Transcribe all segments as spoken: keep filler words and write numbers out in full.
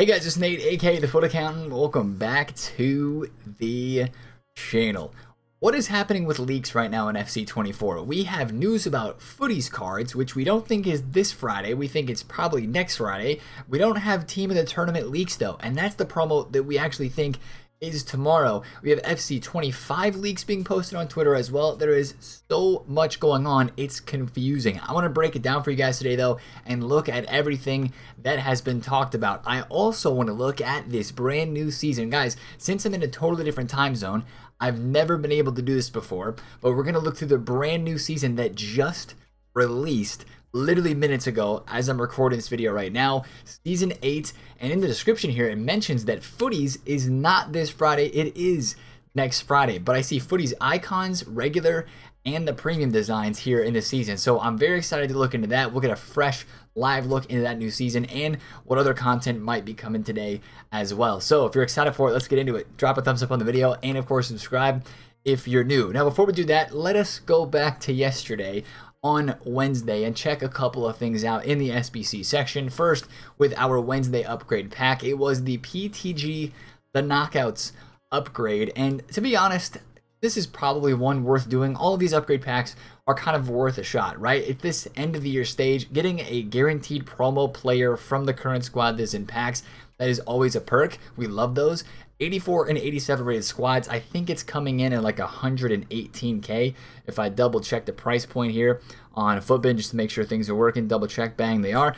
Hey guys, it's Nate, aka The Fut Accountant. Welcome back to the channel. What is happening with leaks right now in F C twenty-four? We have news about Futties cards, which we don't think is this Friday. We think it's probably next Friday. We don't have Team of the Tournament leaks though, and that's the promo that we actually think is tomorrow. We have F C twenty-five leaks being posted on Twitter as well. There is so much going on, it's confusing. I want to break it down for you guys today though and look at everything that has been talked about. I also want to look at this brand new season. Guys, since I'm in a totally different time zone, I've never been able to do this before, but we're going to look through the brand new season that just released literally minutes ago as I'm recording this video right now, season eight, and in the description here it mentions that Futties is not this Friday, it is next Friday, but I see Futties icons, regular, and the premium designs here in the season, so I'm very excited to look into that. We'll get a fresh live look into that new season and what other content might be coming today as well. So if you're excited for it, let's get into it. Drop a thumbs up on the video and of course subscribe if you're new. Now before we do that, let us go back to yesterday on Wednesday and check a couple of things out in the S B C section. First, with our Wednesday upgrade pack, it was the P T G, the knockouts upgrade, and to be honest, this is probably one worth doing. All of these upgrade packs are kind of worth a shot, right? At this end of the year stage, getting a guaranteed promo player from the current squad that's in packs, that is always a perk. We love those. eighty-four and eighty-seven rated squads, I think it's coming in at like one hundred eighteen K. If I double check the price point here on Futbin just to make sure things are working, double check, bang, they are. one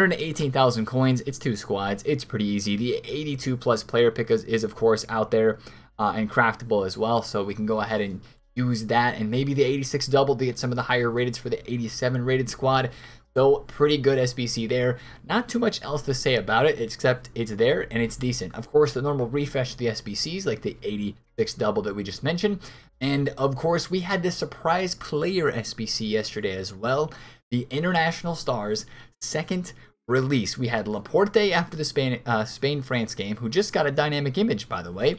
hundred eighteen thousand coins, it's two squads, it's pretty easy. The eighty-two plus player pick is, is of course out there uh, and craftable as well, so we can go ahead and use that, and maybe the eighty-six double to get some of the higher rateds for the eighty-seven rated squad. So pretty good S B C there. Not too much else to say about it, except it's there and it's decent. Of course, the normal refresh to the S B Cs, like the eighty-six double that we just mentioned. And of course, we had the surprise player S B C yesterday as well. The International Stars, second release. We had Laporte after the Spain, uh, Spain-France game, who just got a dynamic image, by the way.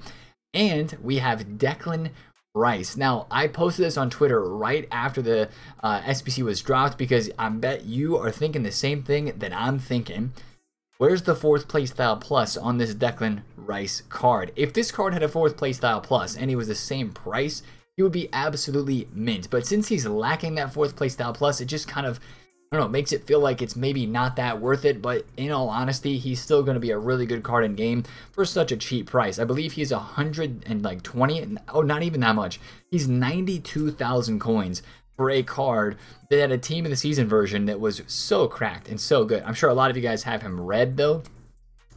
And we have Declan Rice. Now, I posted this on Twitter right after the uh, S B C was dropped because I bet you are thinking the same thing that I'm thinking. Where's the fourth playstyle plus on this Declan Rice card? If this card had a fourth playstyle plus and it was the same price, he would be absolutely mint. But since he's lacking that fourth playstyle plus, it just kind of, I don't know, makes it feel like it's maybe not that worth it. But in all honesty, he's still going to be a really good card in game for such a cheap price. I believe he's one hundred twenty, oh, not even that much. He's ninety-two thousand coins for a card that had a team of the season version that was so cracked and so good. I'm sure a lot of you guys have him red though,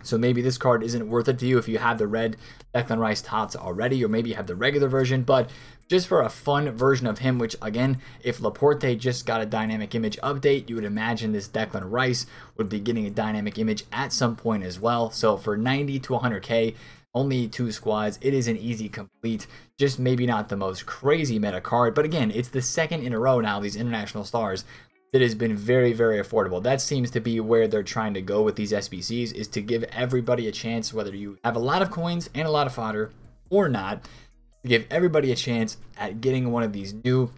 so maybe this card isn't worth it to you if you have the red Declan Rice Tots already, or maybe you have the regular version. But just for a fun version of him, which again, if Laporte just got a dynamic image update, you would imagine this Declan Rice would be getting a dynamic image at some point as well. So for ninety to one hundred K, only two squads, it is an easy complete, just maybe not the most crazy meta card. But again, it's the second in a row now, these International Stars, that has been very, very affordable. That seems to be where they're trying to go with these S B Cs, is to give everybody a chance, whether you have a lot of coins and a lot of fodder or not, to give everybody a chance at getting one of these new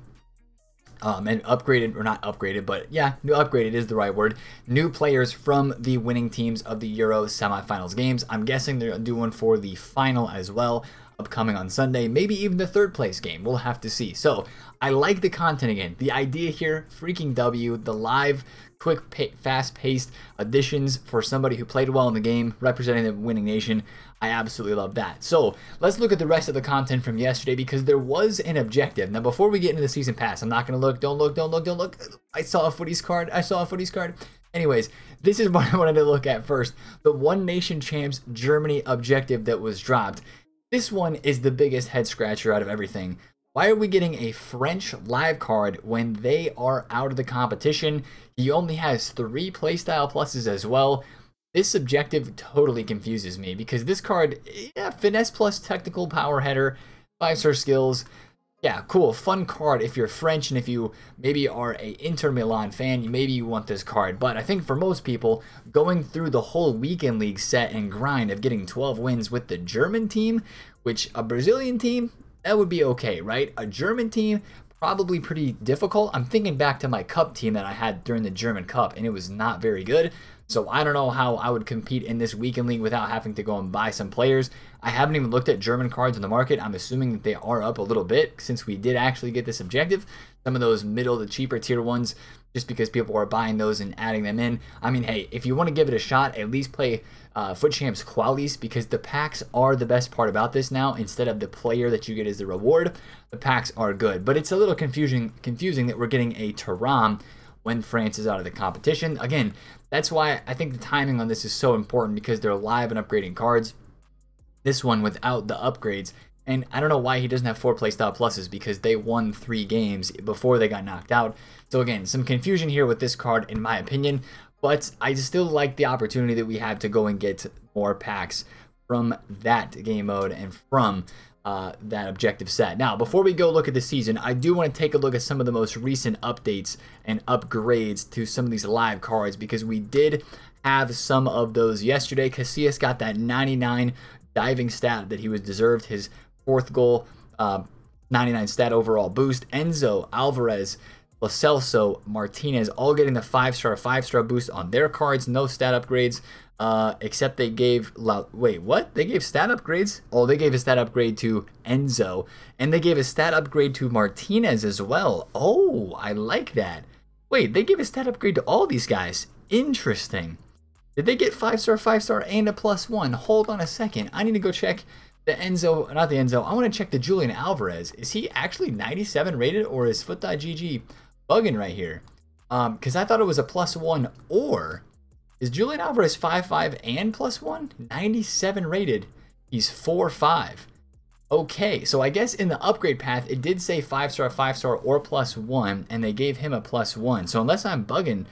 um, and upgraded, or not upgraded, but yeah, new upgraded is the right word, new players from the winning teams of the Euro semifinals games. I'm guessing they're doing for the final as well, upcoming on Sunday, maybe even the third place game. We'll have to see. So I like the content again. The idea here, freaking W, the live, quick, pay, fast-paced additions for somebody who played well in the game, representing the winning nation. I absolutely love that. So let's look at the rest of the content from yesterday, because there was an objective. Now, before we get into the season pass, I'm not going to look. Don't look. Don't look. Don't look. I saw a Futties card. I saw a Futties card. Anyways, this is what I wanted to look at first. The One Nation Champs Germany objective that was dropped. This one is the biggest head scratcher out of everything. Why are we getting a French live card when they are out of the competition? He only has three playstyle pluses as well. This objective totally confuses me because this card, yeah, finesse plus technical power header, five star skills. Yeah, cool, fun card if you're French and if you maybe are a Inter Milan fan, you maybe you want this card. But I think for most people, going through the whole weekend league set and grind of getting twelve wins with the German team, which a Brazilian team, that would be okay, right? A German team probably pretty difficult. I'm thinking back to my cup team that I had during the German Cup, and it was not very good. So I don't know how I would compete in this weekend league without having to go and buy some players. I haven't even looked at German cards in the market. I'm assuming that they are up a little bit since we did actually get this objective. Some of those middle to cheaper tier ones, just because people are buying those and adding them in. I mean, hey, if you want to give it a shot, at least play uh, Foot Champs Qualis, because the packs are the best part about this now. Instead of the player that you get as the reward, the packs are good. But it's a little confusing, confusing that we're getting a Taram when France is out of the competition. Again, that's why I think the timing on this is so important, because they're live and upgrading cards. This one without the upgrades. And I don't know why he doesn't have four playstyle pluses, because they won three games before they got knocked out. So again, some confusion here with this card in my opinion. But I still like the opportunity that we have to go and get more packs from that game mode and from Uh, that objective set. Now, before we go look at the season, I do want to take a look at some of the most recent updates and upgrades to some of these live cards, because we did have some of those yesterday. Casillas got that ninety-nine diving stat that he was deserved, his fourth goal, uh, ninety-nine stat overall boost. Enzo, Alvarez, Lo Celso, Martinez, all getting the five-star, five-star boost on their cards. No stat upgrades. Uh, except they gave, wait, what? They gave stat upgrades? Oh, they gave a stat upgrade to Enzo, and they gave a stat upgrade to Martinez as well. Oh, I like that. Wait, they gave a stat upgrade to all these guys. Interesting. Did they get five-star, five-star, and a plus one? Hold on a second. I need to go check the Enzo, not the Enzo. I want to check the Julian Alvarez. Is he actually ninety-seven rated, or is Fut dot G G bugging right here? Um, because I thought it was a plus one, or... is Julian Alvarez five five and plus one? ninety-seven rated. He's four five. Okay, so I guess in the upgrade path, it did say five-star, five-star, or plus one, and they gave him a plus one. So unless I'm bugging,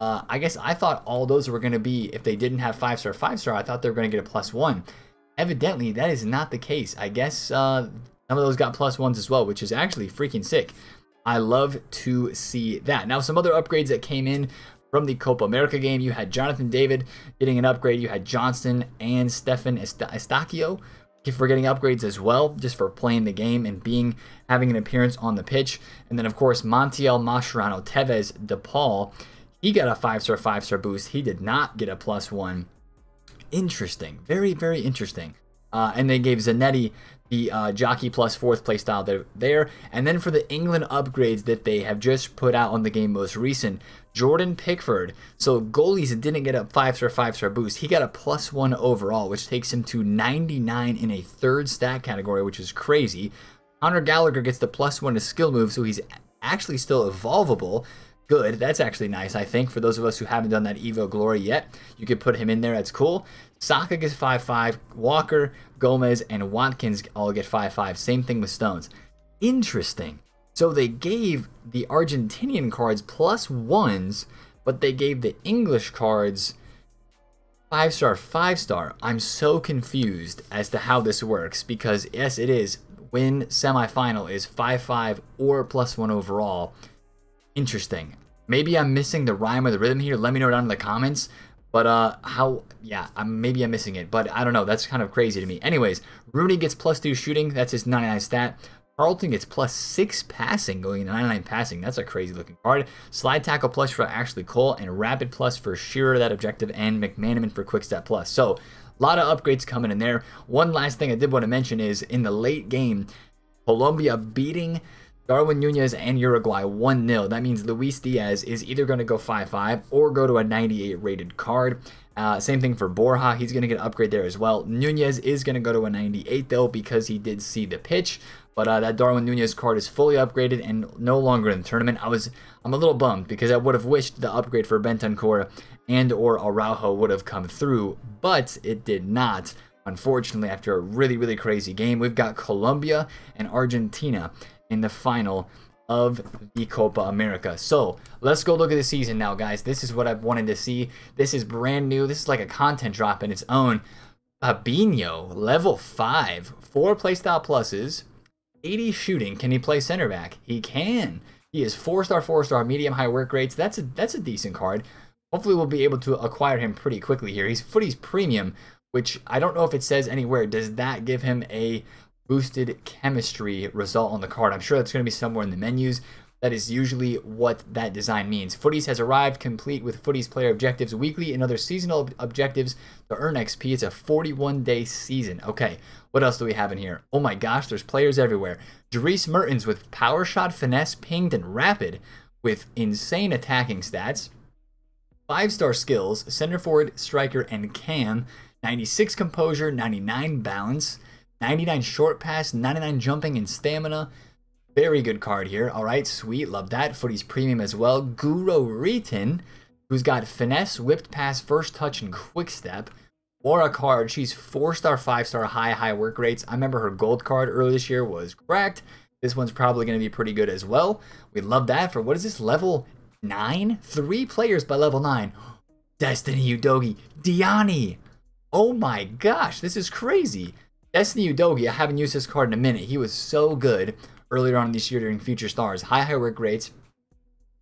uh, I guess I thought all those were going to be, if they didn't have five-star, five-star, I thought they were going to get a plus one. Evidently, that is not the case. I guess uh, some of those got plus ones as well, which is actually freaking sick. I love to see that. Now, some other upgrades that came in from the Copa America game, you had Jonathan David getting an upgrade. You had Johnston and Stefan Estacio for getting upgrades as well, just for playing the game and being having an appearance on the pitch. And then, of course, Montiel, Mascherano, Tevez, DePaul, he got a five-star, five-star boost. He did not get a plus one. Interesting. Very, very interesting. Uh, and they gave Zanetti the uh, jockey plus fourth playstyle there. And then for the England upgrades that they have just put out on the game most recent, Jordan Pickford. So goalies didn't get a five-star, five-star boost. He got a plus one overall, which takes him to ninety-nine in a third stat category, which is crazy. Conor Gallagher gets the plus one to skill move, so he's actually still evolvable. Good. That's actually nice, I think. For those of us who haven't done that Evo Glory yet, you could put him in there. That's cool. Saka gets five five. Walker, Gomez, and Watkins all get five five. Same thing with Stones. Interesting. So they gave the Argentinian cards plus ones, but they gave the English cards five-star, five-star. I'm so confused as to how this works, because, yes, it is. Win semifinal is five five or plus one overall. Interesting. Maybe I'm missing the rhyme or the rhythm here. Let me know down in the comments. But uh, how, yeah, I'm, maybe I'm missing it. But I don't know. That's kind of crazy to me. Anyways, Rooney gets plus two shooting. That's his ninety-nine stat. Carlton gets plus six passing, going into ninety-nine passing. That's a crazy looking card. Slide tackle plus for Ashley Cole, and rapid plus for Shearer, that objective, and McManaman for quick step plus. So a lot of upgrades coming in there. One last thing I did want to mention is in the late game, Colombia beating Darwin Nunez and Uruguay one nil. That means Luis Diaz is either going to go five five or go to a ninety-eight rated card. Uh, same thing for Borja. He's going to get an upgrade there as well. Nunez is going to go to a ninety-eight, though, because he did see the pitch. But uh, that Darwin Nunez card is fully upgraded and no longer in the tournament. I was, I'm a little bummed, because I would have wished the upgrade for Bentancur and or Araujo would have come through, but it did not. Unfortunately, after a really, really crazy game, we've got Colombia and Argentina in the final of the Copa America. So let's go look at the season now, guys. This is what I've wanted to see. This is brand new. This is like a content drop in its own. Fabinho, level five, four playstyle pluses, eighty shooting. Can he play center back? He can. He is four-star, four-star, medium-high work rates. That's a that's a decent card. Hopefully, we'll be able to acquire him pretty quickly here. He's Futties Premium, which I don't know if it says anywhere. Does that give him a boosted chemistry result on the card. I'm sure that's going to be somewhere in the menus. That is usually what that design means. Futties has arrived, complete with Futties player objectives weekly and other seasonal objectives to earn X P. It's a forty-one day season. Okay, what else do we have in here? Oh my gosh, there's players everywhere. Dries Mertens with power shot, finesse, pinged, and rapid with insane attacking stats. Five-star skills, center forward, striker, and cam. ninety-six composure, ninety-nine balance, ninety-nine short pass, ninety-nine jumping, and stamina. Very good card here. All right, sweet. Love that. Footies premium as well. Guro Ritin, who's got finesse, whipped pass, first touch, and quick step. Laura Card, she's four-star, five-star, high, high work rates. I remember her gold card earlier this year was cracked. This one's probably going to be pretty good as well. We love that for, what is this, level nine? Three players by level nine. Destiny Udogi, Diani. Oh my gosh, this is crazy. Destiny Udogi, I haven't used this card in a minute. He was so good earlier on this year during Future Stars. High, high work rates,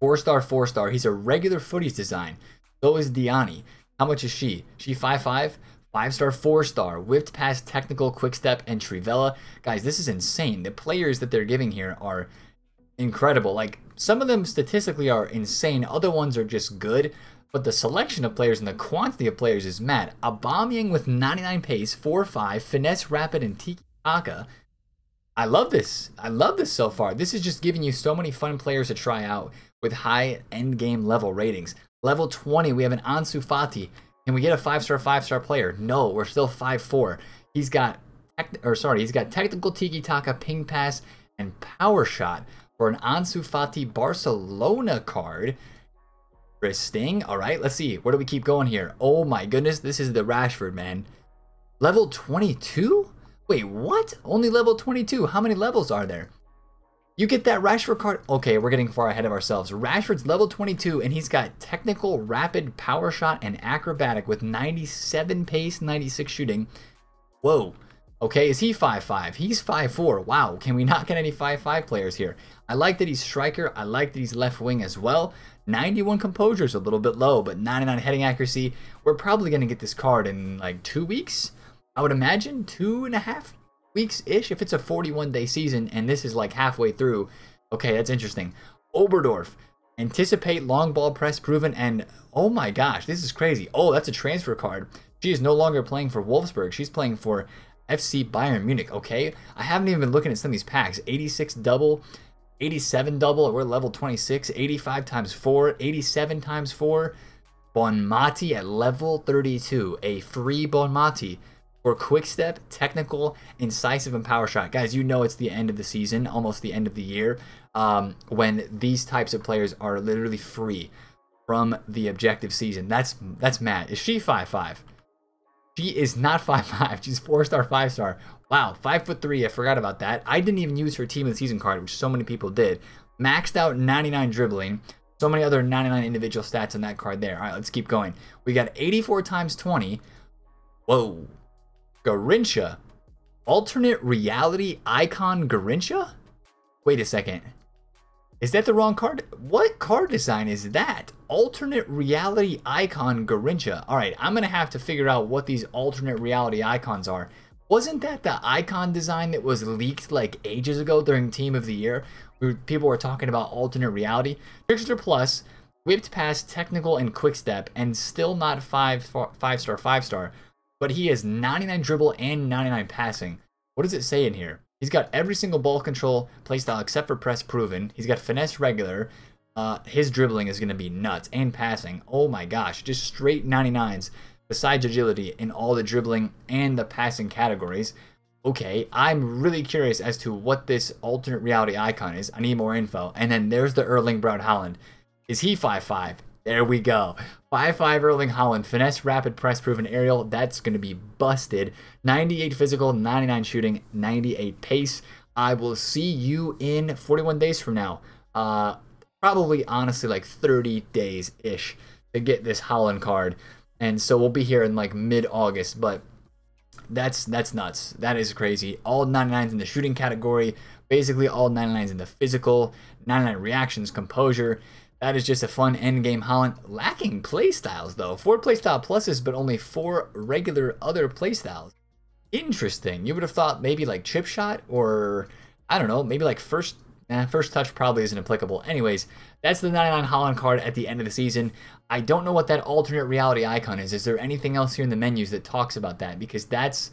four-star, four-star. He's a regular Footies design. So is Diani. How much is she? She five five, five-star, four-star, whipped past, technical, quick step, and Trivella. Guys, this is insane. The players that they're giving here are incredible. Like, some of them statistically are insane. Other ones are just good. But the selection of players and the quantity of players is mad. Aubameyang with ninety-nine pace, four five, finesse, rapid, and Tiki Taka. I love this. I love this so far. This is just giving you so many fun players to try out with high end game level ratings. Level twenty, we have an Ansu Fati. Can we get a five-star, five-star player? No, we're still five four. He's got, or sorry, he's got technical, tiki-taka, ping pass, and power shot for an Ansu Fati Barcelona card. Interesting. All right, let's see. Where do we keep going here? Oh my goodness, this is the Rashford, man. Level twenty-two? Wait, what? Only level twenty-two. How many levels are there? You get that Rashford card. Okay, we're getting far ahead of ourselves. Rashford's level twenty-two, and he's got technical, rapid, power shot, and acrobatic with ninety-seven pace, ninety-six shooting. Whoa. Okay, is he five five? He's five four. Wow, can we not get any five five players here? I like that he's striker. I like that he's left wing as well. ninety-one composure is a little bit low, but ninety-nine heading accuracy. We're probably going to get this card in like two weeks. I would imagine two and a half weeks-ish if it's a forty-one day season and this is like halfway through. Okay, that's interesting. Oberdorf, anticipate, long ball press proven, and oh my gosh, this is crazy. Oh, that's a transfer card. She is no longer playing for Wolfsburg. She's playing for F C Bayern Munich, okay? I haven't even been looking at some of these packs. eighty-six double, eighty-seven double, we're level twenty-six, eighty-five times four, eighty-seven times four. Bonmati at level thirty-two, a free Bonmati. For quick step, technical, incisive, and power shot. Guys, you know it's the end of the season, almost the end of the year, um, when these types of players are literally free from the objective season. That's that's mad. Is she five five? She is not five five. She's four-star, five-star. Wow, five foot three. I forgot about that. I didn't even use her team of the season card, which so many people did. Maxed out ninety-nine dribbling. So many other ninety-nine individual stats on that card there. All right, let's keep going. We got eighty-four times twenty. Whoa. Garrincha, alternate reality icon Garrincha? Wait a second. Is that the wrong card? What card design is that? Alternate reality icon Garrincha. All right, I'm going to have to figure out what these alternate reality icons are. Wasn't that the icon design that was leaked like ages ago during Team of the Year? Where people were talking about alternate reality. Trickster Plus, whipped pass, technical, and quick step, and still not five, five star, five star. But he has ninety-nine dribble and ninety-nine passing. What does it say in here? He's got every single ball control playstyle except for press proven. He's got finesse regular. Uh, his dribbling is going to be nuts and passing. Oh my gosh, just straight ninety-nines besides agility in all the dribbling and the passing categories. Okay, I'm really curious as to what this alternate reality icon is. I need more info. And then there's the Erling Braut Haaland. Is he five five? There we go. five five Erling Haaland. Finesse, rapid, press, proven aerial. That's going to be busted. ninety-eight physical, ninety-nine shooting, ninety-eight pace. I will see you in forty-one days from now. Uh, probably, honestly, like thirty days-ish to get this Haaland card. And so we'll be here in like mid-August. But that's that's nuts. That is crazy. All ninety-nines in the shooting category. Basically all ninety-nines in the physical. ninety-nine reactions, composure. That is just a fun endgame Haaland. Lacking playstyles, though. Four playstyle pluses, but only four regular other playstyles. Interesting. You would have thought maybe like chip shot or, I don't know, maybe like first eh, first touch probably isn't applicable. Anyways, that's the ninety-nine Haaland card at the end of the season. I don't know what that alternate reality icon is. Is there anything else here in the menus that talks about that? Because that's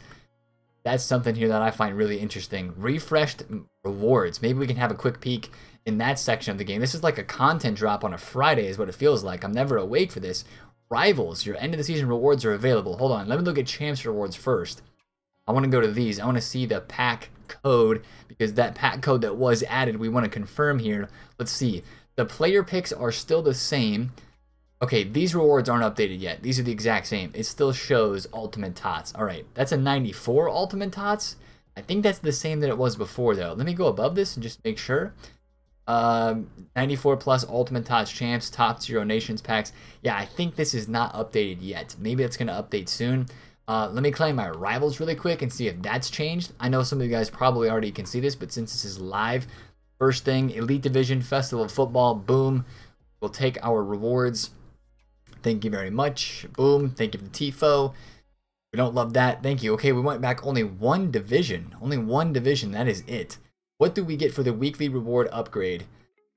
that's something here that I find really interesting. Refreshed rewards. Maybe we can have a quick peek in that section of the game. This is like a content drop on a Friday is what it feels like. I'm never awake for this. Rivals, your end of the season rewards are available. Hold on, let me look at champs rewards first. I want to go to these. I want to see the pack code because that pack code that was added, we want to confirm here. Let's see. The player picks are still the same. Okay, these rewards aren't updated yet. These are the exact same. It still shows Ultimate Tots. All right, that's a ninety-four Ultimate Tots. I think that's the same that it was before, though. Let me go above this and just make sure. Um, ninety-four plus Ultimate Tots Champs, Top Zero Nations packs. Yeah, I think this is not updated yet. Maybe it's going to update soon. Uh, let me claim my rivals really quick and see if that's changed. I know some of you guys probably already can see this, but since this is live, first thing, Elite Division, Festival of Football, boom. We'll take our rewards. Thank you very much. Boom. Thank you for the Tifo. We don't love that. Thank you. Okay, we went back only one division. Only one division. That is it. What do we get for the weekly reward upgrade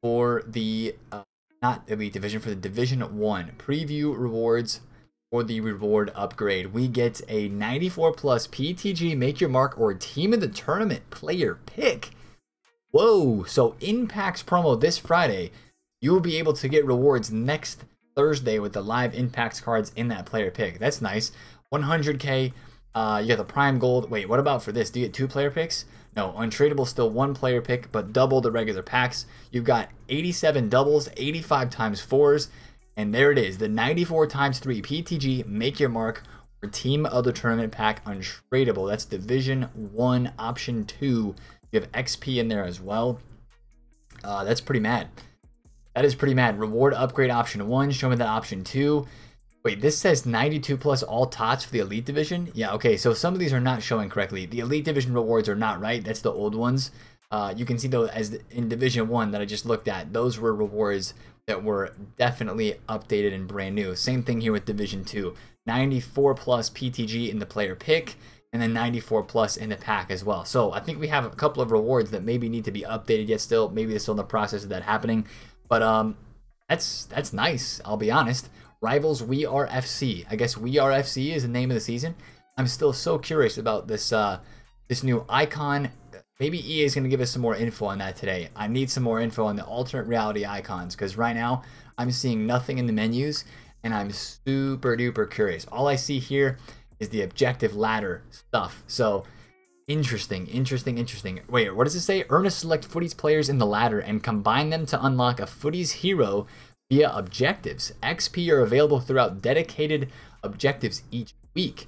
for the, uh, not Elite Division, for the Division one? Preview rewards for the reward upgrade. We get a ninety-four plus P T G, Make Your Mark, or Team of the Tournament player pick. Whoa. So in PAX promo this Friday, you will be able to get rewards next Thursday with the live impacts cards in that player pick. That's nice. one hundred K. Uh, you got the prime gold. Wait, what about for this? Do you get two player picks? No, untradeable, still one player pick, but double the regular packs. You've got eighty-seven doubles, eighty-five times fours, and there it is. The ninety-four times three P T G, Make Your Mark, or Team of the Tournament pack, untradeable. That's Division one, Option two. You have X P in there as well. Uh, that's pretty mad. That is pretty mad. Reward upgrade option one. Show me that option two. Wait, this says ninety-two plus all tots for the Elite Division. Yeah, okay. So some of these are not showing correctly. The Elite Division rewards are not right. That's the old ones. Uh, you can see though, as in Division One that I just looked at, those were rewards that were definitely updated and brand new. Same thing here with Division Two. ninety-four plus P T G in the player pick, and then ninety-four plus in the pack as well. So I think we have a couple of rewards that maybe need to be updated yet. Still, maybe it's still in the process of that happening. But um, that's that's nice. I'll be honest. Rivals, We Are F C. I guess We Are F C is the name of the season. I'm still so curious about this uh, this new icon. Maybe E A is going to give us some more info on that today. I need some more info on the alternate reality icons because right now I'm seeing nothing in the menus and I'm super duper curious. All I see here is the objective ladder stuff. So interesting, interesting, interesting. Wait, what does it say? Earn a select Futties players in the ladder and combine them to unlock a Futties hero via objectives. X P are available throughout dedicated objectives each week.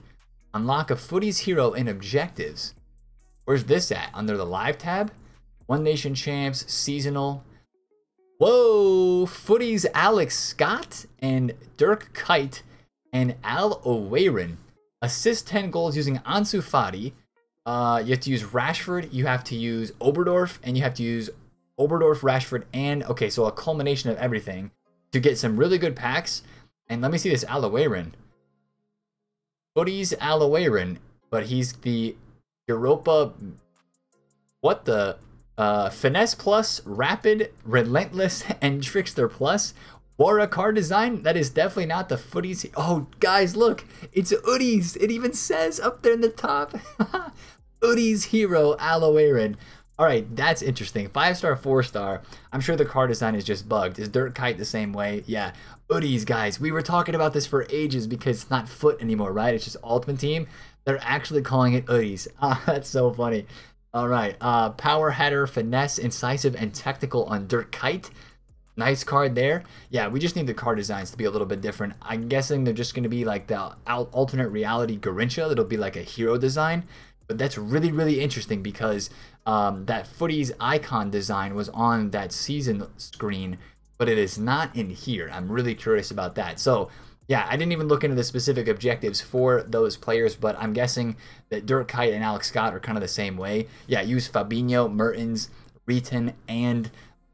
Unlock a Futties hero in objectives. Where's this at? Under the live tab? One Nation Champs, seasonal. Whoa! Futties Alex Scott and Dirk Kuyt and Al-Owairan. Assist ten goals using Ansu Fati. Uh, you have to use Rashford, you have to use Oberdorf, and you have to use Oberdorf, Rashford, and, okay, so a culmination of everything to get some really good packs. And let me see this Al-Owairan. Futties Al-Owairan, but he's the Europa, what the, uh, Finesse Plus, Rapid, Relentless, and Trickster Plus. Wara card design, that is definitely not the Futties. Oh, guys, look, it's Futties. It even says up there in the top. Futties hero Al-Owairan. All right, that's interesting. Five-star, four-star. I'm sure the card design is just bugged. Is Dirk Kuyt the same way? Yeah. Futties, guys. We were talking about this for ages because it's not foot anymore, right? It's just Ultimate Team. They're actually calling it Futties. Ah, that's so funny. All right. Uh, power header, finesse, incisive, and technical on Dirk Kuyt. Nice card there. Yeah, we just need the card designs to be a little bit different. I'm guessing they're just going to be like the alternate reality Garrincha. That'll be like a hero design. But that's really, really interesting because um, that Futties icon design was on that season screen, but it is not in here. I'm really curious about that. So, yeah, I didn't even look into the specific objectives for those players, but I'm guessing that Dirk Kuyt and Alex Scott are kind of the same way. Yeah, use Fabinho, Mertens, Reeton, and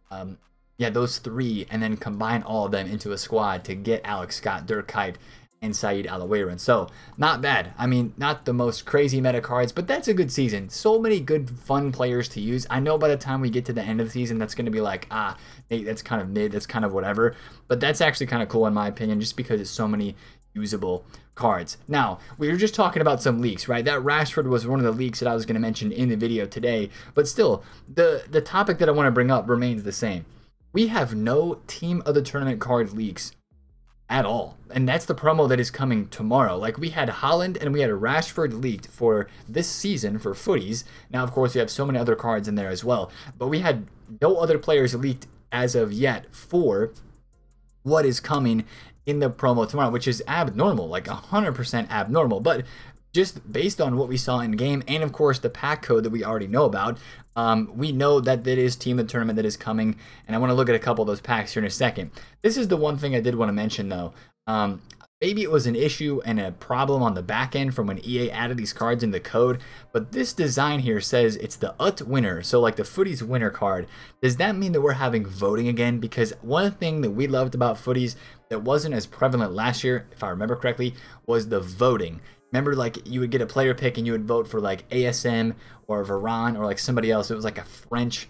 um, yeah, those three, and then combine all of them into a squad to get Alex Scott, Dirk Kuyt, and Saeed Al-Owairan. So not bad. I mean, not the most crazy meta cards, but that's a good season. So many good, fun players to use. I know by the time we get to the end of the season, that's going to be like, ah, Nate, that's kind of mid, that's kind of whatever. But that's actually kind of cool in my opinion, just because it's so many usable cards. Now, we were just talking about some leaks, right? That Rashford was one of the leaks that I was going to mention in the video today. But still, the, the topic that I want to bring up remains the same. We have no team of the tournament card leaks at all, and that's the promo that is coming tomorrow. Like, we had Haaland and we had Rashford leaked for this season for Futties. Now, of course, we have so many other cards in there as well, but we had no other players leaked as of yet for what is coming in the promo tomorrow, which is abnormal, like one hundred percent abnormal. But just based on what we saw in game, and of course the pack code that we already know about, um, we know that that is team of the tournament that is coming, and I want to look at a couple of those packs here in a second. This is the one thing I did want to mention though. Um, maybe it was an issue and a problem on the back end from when E A added these cards in the code, but this design here says it's the U T winner, so like the Futties winner card. Does that mean that we're having voting again? Because one thing that we loved about Futties that wasn't as prevalent last year, if I remember correctly, was the voting. Remember, like, you would get a player pick and you would vote for like A S M or Varane or like somebody else. It was like a French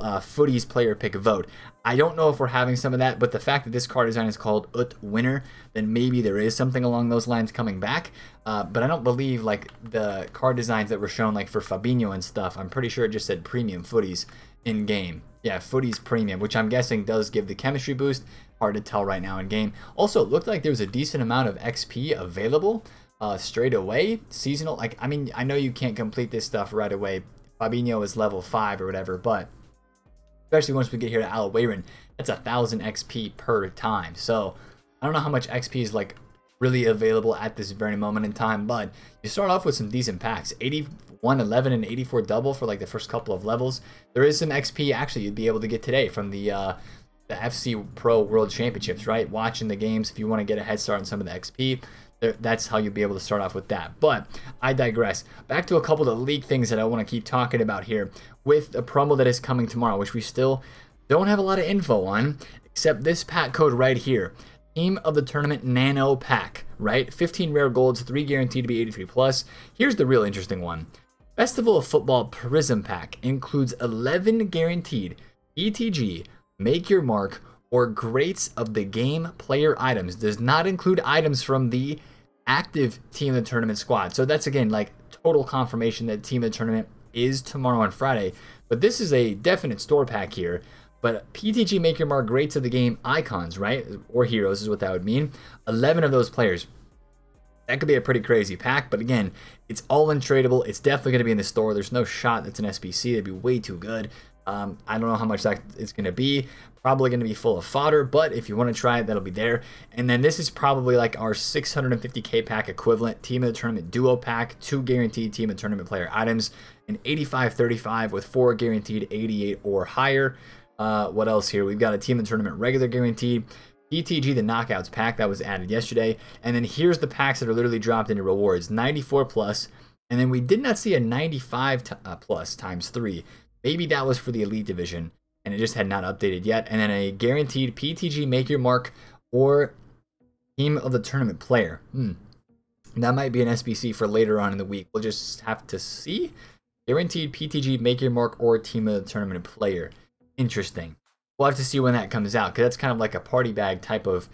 uh, Futties player pick vote. I don't know if we're having some of that, but the fact that this card design is called U T winner, then maybe there is something along those lines coming back. Uh, but I don't believe like the card designs that were shown like for Fabinho and stuff. I'm pretty sure it just said premium Futties in game. Yeah, Futties premium, which I'm guessing does give the chemistry boost. Hard to tell right now in game. Also, it looked like there was a decent amount of X P available. Uh, straight away, seasonal, like, I mean, I know you can't complete this stuff right away. Fabinho is level five or whatever, but especially once we get here to Al-Owairan, that's a thousand X P per time. So I don't know how much X P is like really available at this very moment in time, but you start off with some decent packs. Eighty-one eleven and eighty-four double for like the first couple of levels. There is some X P actually you'd be able to get today from the uh the F C Pro World Championships, right? Watching the games if you want to get a head start on some of the X P. That's how you'll be able to start off with that. But I digress. Back to a couple of the leak things that I want to keep talking about here with the promo that is coming tomorrow, which we still don't have a lot of info on, except this pack code right here. Team of the Tournament Nano Pack, right? fifteen rare golds, three guaranteed to be eighty-three plus. Here's the real interesting one. Festival of Football Prism Pack includes eleven guaranteed P T G, Make Your Mark, or Greats of the Game player items. Does not include items from the active team of the tournament squad. So that's again like total confirmation that team of the tournament is tomorrow on Friday, but this is a definite store pack here. But P T G, Make Your Mark, Greats of the Game, icons, right, or heroes is what that would mean. Eleven of those players. That could be a pretty crazy pack, but again, it's all untradeable. It's definitely going to be in the store. There's no shot that's an S B C. That'd be way too good. Um, I don't know how much that is going to be. Probably going to be full of fodder, but if you want to try it, that'll be there. And then this is probably like our six hundred fifty K pack equivalent, team of the tournament duo pack, two guaranteed team of the tournament player items, an eighty-five thirty-five with four guaranteed eighty-eight or higher. Uh, what else here? We've got a team of the tournament regular guaranteed, P T G, the knockouts pack that was added yesterday. And then here's the packs that are literally dropped into rewards, ninety-four plus. And then we did not see a ninety-five plus times three. Maybe that was for the elite division and it just had not updated yet. And then a guaranteed P T G, Make Your Mark, or team of the tournament player. Hmm. That might be an S B C for later on in the week. We'll just have to see. Guaranteed P T G, Make Your Mark, or team of the tournament player. Interesting. We'll have to see when that comes out, because that's kind of like a party bag type of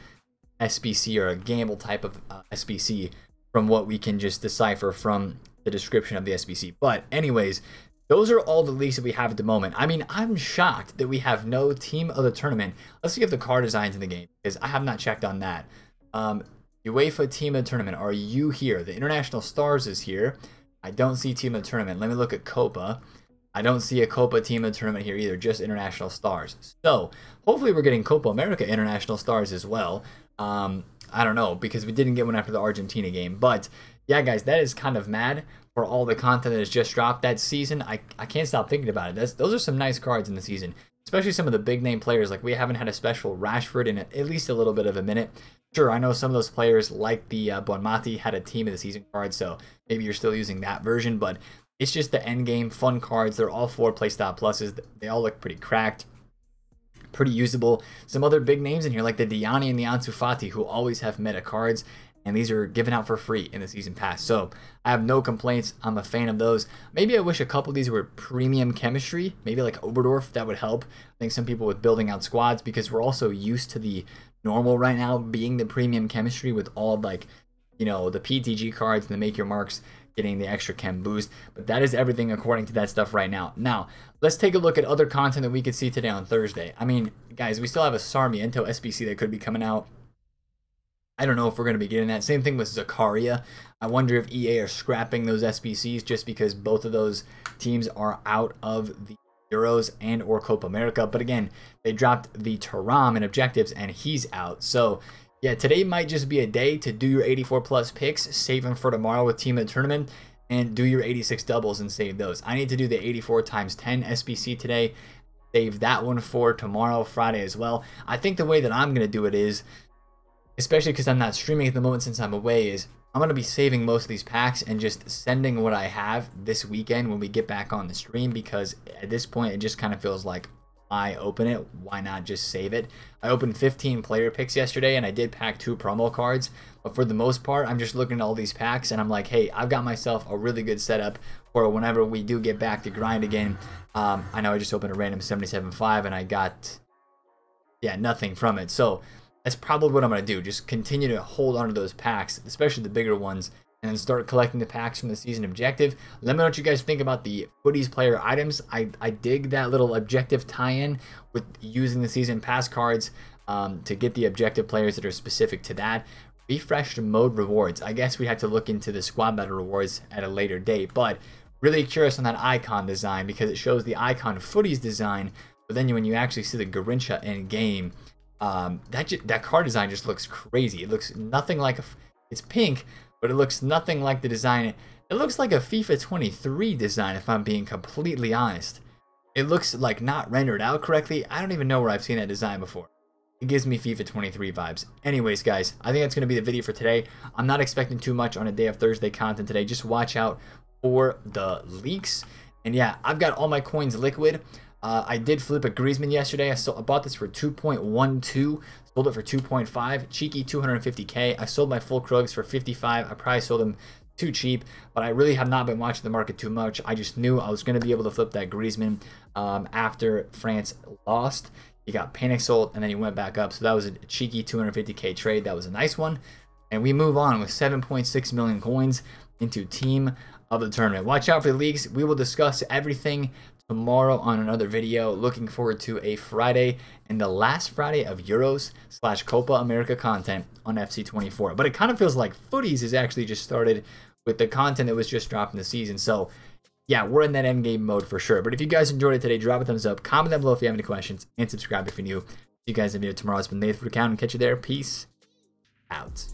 S B C or a gamble type of uh, S B C from what we can just decipher from the description of the S B C. But anyways, those are all the leaks that we have at the moment. I mean, I'm shocked that we have no team of the tournament. Let's see if the card design's in the game, because I have not checked on that. Um, UEFA team of the tournament, are you here? The International Stars is here. I don't see team of the tournament. Let me look at Copa. I don't see a Copa team of the tournament here either, just International Stars. So hopefully we're getting Copa America International Stars as well. Um, I don't know, because we didn't get one after the Argentina game. But yeah, guys, that is kind of mad. For all the content that has just dropped that season, I, I can't stop thinking about it. That's, those are some nice cards in the season, especially some of the big name players. Like, we haven't had a special Rashford in a, at least a little bit of a minute. Sure, I know some of those players like the uh, Bonmati had a team of the season card, so maybe you're still using that version, but it's just the end game fun cards. They're all four playstyle pluses. They all look pretty cracked, pretty usable. Some other big names in here like the Diani and the Ansu Fati, who always have meta cards. and these are given out for free in the season pass. So I have no complaints. I'm a fan of those. Maybe I wish a couple of these were premium chemistry, maybe like Oberdorf. That would help, I think, some people with building out squads, because we're also used to the normal right now being the premium chemistry with all, like, you know, the P T G cards and the make your marks, getting the extra chem boost. But that is everything according to that stuff right now. Now, let's take a look at other content that we could see today on Thursday. I mean, guys, we still have a Sarmiento S B C that could be coming out. I don't know if we're going to be getting that. Same thing with Zakaria. I wonder if E A are scrapping those S B Cs just because both of those teams are out of the Euros and or Copa America. But again, they dropped the Taram in objectives and he's out. So yeah, today might just be a day to do your eighty-four plus picks, save them for tomorrow with Team of the Tournament, and do your eighty-six doubles and save those. I need to do the eighty-four times ten S B C today, save that one for tomorrow, Friday as well. I think the way that I'm going to do it is, especially because I'm not streaming at the moment since I'm away, is I'm going to be saving most of these packs and just sending what I have this weekend when we get back on the stream, because at this point it just kind of feels like, I open it, why not just save it? I opened fifteen player picks yesterday and I did pack two promo cards, but for the most part I'm just looking at all these packs and I'm like, hey, I've got myself a really good setup for whenever we do get back to grind again. um I know I just opened a random seventy-seven point five and I got, yeah, nothing from it, so that's probably what I'm gonna do, just continue to hold on to those packs, especially the bigger ones, and then start collecting the packs from the season objective. Let me know what you guys think about the Futties player items. I, I dig that little objective tie-in with using the season pass cards um, to get the objective players that are specific to that. Refreshed mode rewards. I guess we have to look into the squad battle rewards at a later date, but really curious on that icon design, because it shows the icon Futties design, but then when you actually see the Garrincha in game, um, that, that card design just looks crazy. It looks nothing like a... It's pink, but it looks nothing like the design. It looks like a FIFA twenty-three design, if I'm being completely honest. It looks like not rendered out correctly. I don't even know where I've seen that design before. It gives me FIFA twenty-three vibes. Anyways, guys, I think that's going to be the video for today. I'm not expecting too much on a day of Thursday content today. Just watch out for the leaks. And yeah, I've got all my coins liquid. Uh, I did flip a Griezmann yesterday. I, sold, I bought this for two point one two, sold it for two point five, cheeky two hundred fifty K. I sold my full Krugs for fifty-five. I probably sold them too cheap, but I really have not been watching the market too much. I just knew I was going to be able to flip that Griezmann um, after France lost. He got panic sold, and then he went back up. So that was a cheeky two hundred fifty K trade. That was a nice one. And we move on with seven point six million coins into Team of the Tournament. Watch out for the leagues. We will discuss everything tomorrow on another video. Looking forward to a Friday and the last Friday of Euros slash Copa America content on F C twenty-four. But it kind of feels like Futties is actually just started with the content that was just dropped in the season. So yeah, we're in that end game mode for sure. But if you guys enjoyed it today, drop a thumbs up, comment down below if you have any questions, and subscribe if you're new. See you guys in the video tomorrow. It's been Nate, The Fut Accountant. Catch you there. Peace out.